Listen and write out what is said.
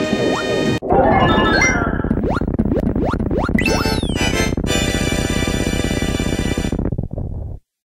What?